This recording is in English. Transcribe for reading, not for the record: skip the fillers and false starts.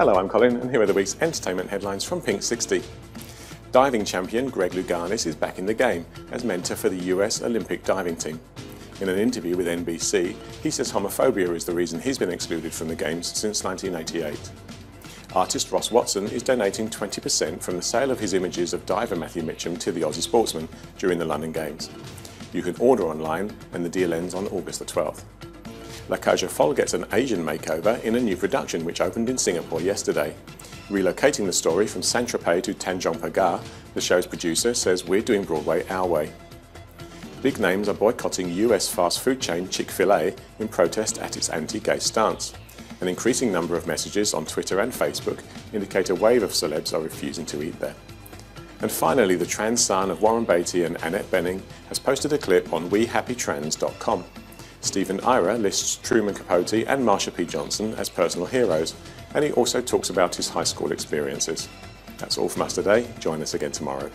Hello, I'm Colin, and here are the week's entertainment headlines from Pinksixty. Diving champion Greg Louganis is back in the game as mentor for the US Olympic diving team. In an interview with NBC, he says homophobia is the reason he's been excluded from the Games since 1988. Artist Ross Watson is donating 20% from the sale of his images of diver Matthew Mitchum to the Aussie sportsman during the London Games. You can order online, and the deal ends on August the 12th. La Cage aux Folles gets an Asian makeover in a new production which opened in Singapore yesterday. Relocating the story from St Tropez to Tanjong Pagar, the show's producer says, "We're doing Broadway our way." Big names are boycotting US fast food chain Chick-fil-A in protest at its anti-gay stance. An increasing number of messages on Twitter and Facebook indicate a wave of celebs are refusing to eat there. And finally, the trans son of Warren Beatty and Annette Bening has posted a clip on WeHappyTrans.com. Stephen Ira lists Truman Capote and Marsha P. Johnson as personal heroes, and he also talks about his high school experiences. That's all from us today. Join us again tomorrow.